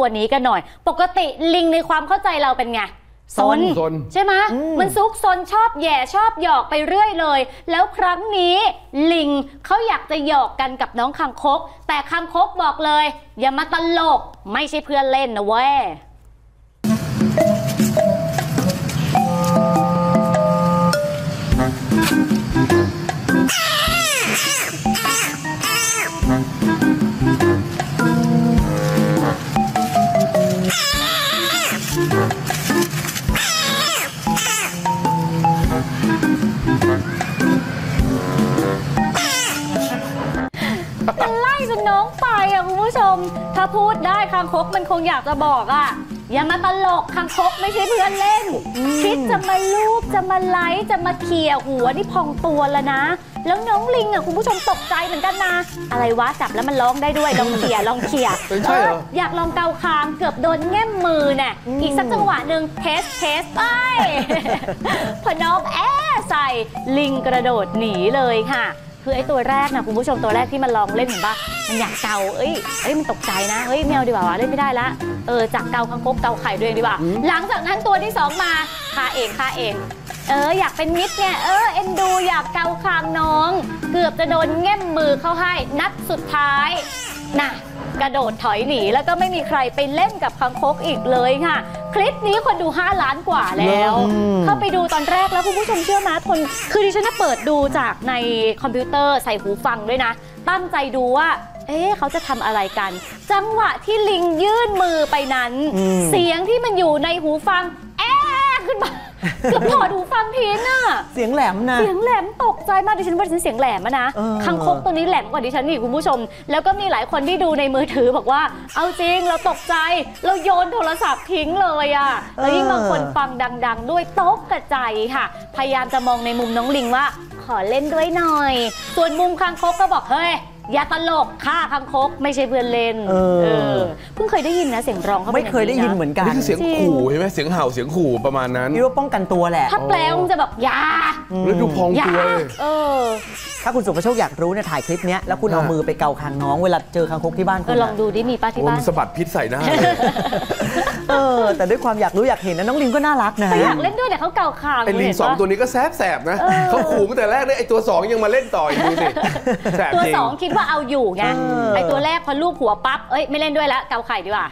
ตัวนี้กันหน่อยปกติลิงในความเข้าใจเราเป็นไงซนใช่ไหมมันซุกซนชอบแย่ชอบหยอกไปเรื่อยเลยแล้วครั้งนี้ลิงเขาอยากจะหยอกกันกับน้องคางคกแต่คางคกบอกเลยอย่ามาตลกไม่ใช่เพื่อนเล่นนะเว้ยจะไล่จนน้องไปอ่ะคุณผู้ชมถ้าพูดได้คางคกมันคงอยากจะบอกอ่ะอย่ามาตลกคางคกไม่ใช่เพื่อนเล่นคิดจะมาลูบจะมาไล่จะมาเขี่ยหัวนี่พองตัวแล้วนะแล้วน้องลิงอ่ะคุณผู้ชมตกใจเหมือนกันนะอะไรวะจับแล้วมันร้องได้ด้วยลองเขี่ยอยากลองเกาคางเกือบโดนแง้มมือเนี่ยอีกสักจังหวะหนึ่งเทสไปพอน้องแอ้ใส่ลิงกระโดดหนีเลยค่ะคือไอ้ตัวแรกนะคุณผู้ชมตัวแรกที่มันลองเล่นเห็นปะมันอยากเกาเอ้ยมันตกใจนะเฮ้ยแมวดีกว่าวะเล่นไม่ได้ละจากเกาคางคกเกาไข่ด้วยดีกว่าหลังจากนั้นตัวที่สองมาคาเองอยากเป็นมิตรเนี่ยเอ็นดูอยากเกาคางน้องเกือบจะโดนแง้มมือเข้าให้นัดสุดท้ายน่ะกระโดดถอยหนีแล้วก็ไม่มีใครไปเล่นกับคางคกอีกเลยค่ะคลิปนี้คนดู5ล้านกว่าแล้วเข้าไปดูตอนแรกแล้วคุณผู้ชมเชื่อไหมคือดิฉันเปิดดูจากในคอมพิวเตอร์ใส่หูฟังด้วยนะตั้งใจดูว่าเขาจะทำอะไรกันจังหวะที่ลิงยื่นมือไปนั้นเสียงที่มันอยู่ในหูฟังขึ้นมาเกือบถอดหูฟังทีน่ะเสียงแหลมตกใจมากดิฉันว่าดิฉันเสียงแหลมนะคางคกตัวนี้แหลมกว่าดิฉันอีกคุณผู้ชมแล้วก็มีหลายคนที่ดูในมือถือบอกว่าเอาจริงเราตกใจเราโยนโทรศัพท์ทิ้งเลยอ่ะแล้วยิ่งบางคนฟังดังๆด้วยตกกระจายค่ะพยายามจะมองในมุมน้องลิงว่าขอเล่นด้วยหน่อยส่วนมุมคางคกก็บอกเฮ้ยอย่าตลกฆ่าคางคกไม่ใช่เพื่อนเล่นเพิ่งเคยได้ยินนะเสียงร้องเขาไม่เคยได้ยินเหมือนกันนี่เสียงขู่ใช่ไหมเสียงเห่าเสียงขู่ประมาณนั้นนี่ว่าป้องกันตัวแหละถ้าแปลงจะแบบยาแล้วดูพองตัวถ้าคุณสุภโชคอยากรู้เนี่ยถ่ายคลิปนี้แล้วคุณเอามือไปเกาคางน้องเวลาเจอคางคกที่บ้านคุณลองดูดิมีป้าที่บ้านสะบัดพิษใส่หน้าแต่ด้วยความอยากรู้อยากเห็นนะน้องลิงก็น่ารักนะอยากเล่นด้วยแต่เขาเกาคางไอ้ลิงสองตัวนี้ก็แสบนะเขาขู่ตั้งแต่แรกเลยไอ้ตัว2ยังมาเล่นต่ออีกสิตัว2คิดว่าเอาอยู่ไงไอ้ตัวแรกพอลูบหัวปั๊บไม่เล่นด้วยละเกาไข่ดีกว่า